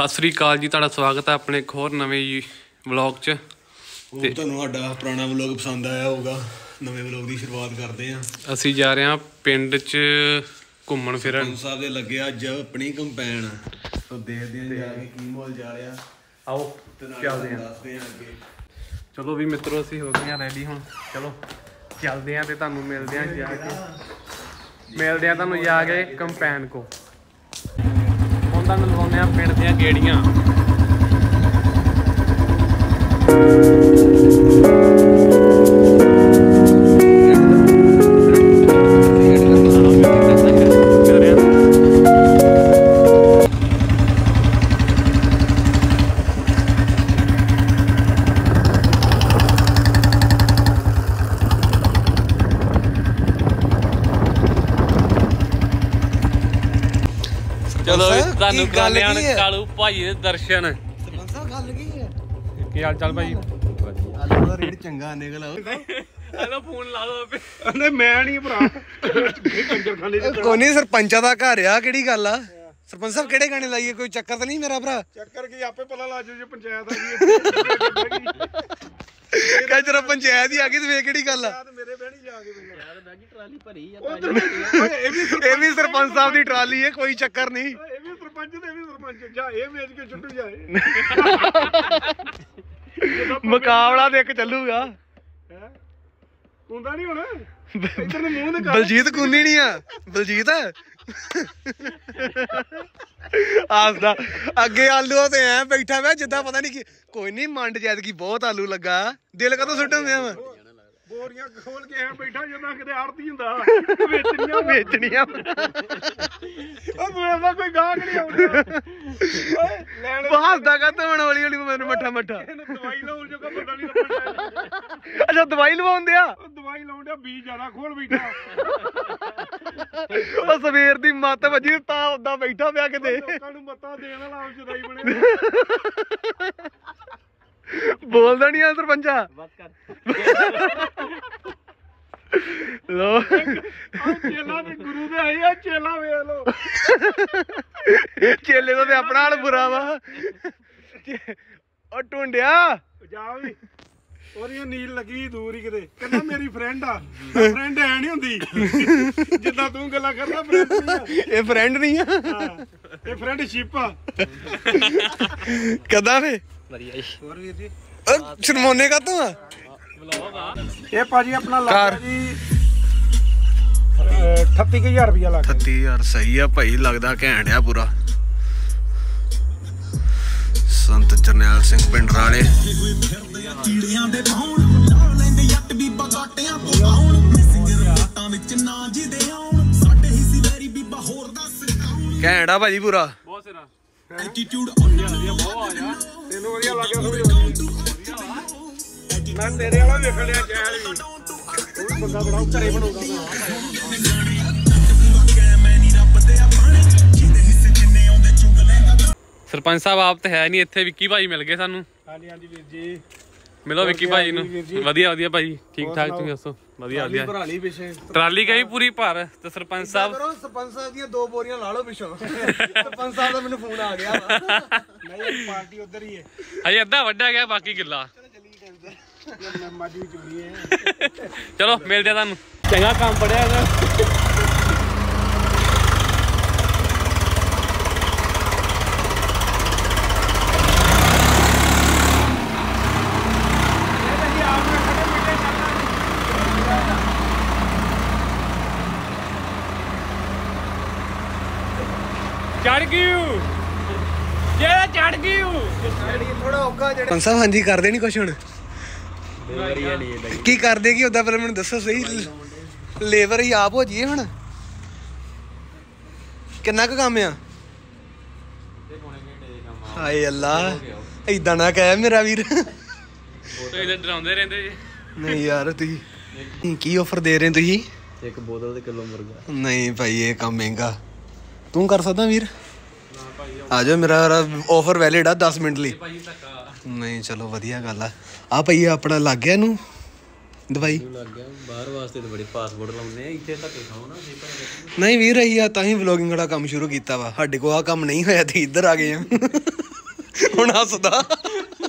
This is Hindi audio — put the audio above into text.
सत श्री अकाल जी, तुहाडा स्वागत है अपने एक होर नवे व्लॉग च। तुहानू साडा पुराना व्लॉग पसंद आया होगा। नवे व्लॉग की शुरुआत करते हैं। असीं जा रहे हैं पिंड च घूमण फिरन। साहब दे लगे अज अपनी कंपेन, तो देखते हैं जाके की मोल जा रहा। आओ चलते हैं, दसते हैं अगे। चलो भी मित्रों, असीं हो गए रेडी हुण। चलो चलते हैं, तो तुहानू मिलदे हैं तुहानू जाके कंपेन को। हुण तुहानू लवाउने आ पिंड दियां गेड़ियां। चलो कालू भाई दे दर्शन। क्या हाल चाल भाई? चंगा निकल आओ। फोन ला दो। मैं नहीं भरा, कोनी सरपंचा दा घर आ। केड़ी गल आ सरपंच साहब, केड़े गाने लाइए? कोई चक्कर तो नहीं मेरा भरा? चक्कर की आपे पता ला जो पंचायत कह जरा पंचायत ही आ गई। तो वे केड़ी गल आ, मेरे बहनी जा के यार बैगी ट्राली भरी है। ये भी सरपंच साहब दी ट्राली है, कोई चक्कर नहीं। ये भी सरपंच ते भी सरपंच जा, ये मेज के छुट्टू जाए। मुकाबला ते एक चलूगा। हैं कुंदा नहीं होना इधर ने मुंह ने कर। बलजीत कुंदी नहीं आ, बलजीत आसदा अगे आलू ते ऐ बैठा वे जिदा पता नहीं। कोई नहीं, मंड जैद की बहुत आलू लगा। दिल कदों सुट्टदे आ, बोरियां खोल के ऐ बैठा जिदा किते आड़ती हुंदा बेचनियां। ओ मेरा कोई गाहक नहीं आउंदा। ओए लैण हसदा कद हूं। हौली हौली मैनूं मट्ठा मट्ठा दवाई लाउण जो का बंदा नहीं लभदा। अच्छा दवाई लवाउंदे आ? दवाई लाउंदे बीज ज्यादा खोल बैठा। सवेर दी मत वजी उदा बैठा पिया किते। बोलदा नहीं आ सरपंचा। लो गुरु दे आई आ चेला, वेख लो चेले दा ते अपना हाल बुरा वा। ओ टुंडिया जा वी। और ये नील लगी दूर ही किते। कहना मेरी फ्रेंड आ। फ्रेंड है नहीं हुंदी जिदा तू गल्ला करदा। फ्रेंड नहीं आ, ए फ्रेंड नहीं आ, ए फ्रेंडशिप आ। कदा वे बढ़िया। और वीर जी शर्मोने का तू आ व्लॉग आ। ए पाजी अपना लाग जी 38000 रुपया लाग। 38000 सही आ भाई, लगदा घैंट आ पूरा। संत जरनैल सिंह पिंड राले। घैंट आ भाजी पूरा। सरपंच साहब आप तो है नहीं इत्थे। विक्की भाई मिल गए सानू। मिलो विक्की भाई नूं। वधिया वधिया भाई, ठीक ठाक। तुसीं दसो? वधिया वधिया। भराली पिछे ट्राली गई पूरी भर। ते सरपंच साहब सरपंच साहब दी दो बोरियां ला लो पिछो। सरपंच साहब दा मैनूं फोन आ गया। नहीं पार्टी उधर ही है। हजे अद्धा वड्डा गया, बाकी गिल्ला। चलो मिलदे तुहानूं। चंगा काम पड़िया। पंच साहब हाँ जी कर दे नहीं कुछ हुण की कर देगी उदा? पहले मैनूं दसो सही, लेबर ही आप हो जाइए हुण। कितना क काम आ? हाय अल्लाह, इदां ना कह मेरा वीर। डराउंदे रहिंदे जी। नहीं यार तुसीं की ऑफर दे रहे हो? तुसीं एक बोतल ते किलो मुर्गा। नहीं भाई ये काम महंगा। तू कर सकदा वीर? आ जाओ, मेरा ऑफर वैलिड आ 10 मिनट लिए। नहीं चलो वधिया गल आ। भाई अपना लग गया नू दवाई नहीं वीर रही है तां ही व्लॉगिंग दा काम शुरू कीता वा। साडे कोल आ काम नहीं होया ते इधर आ गए हुण हसदा।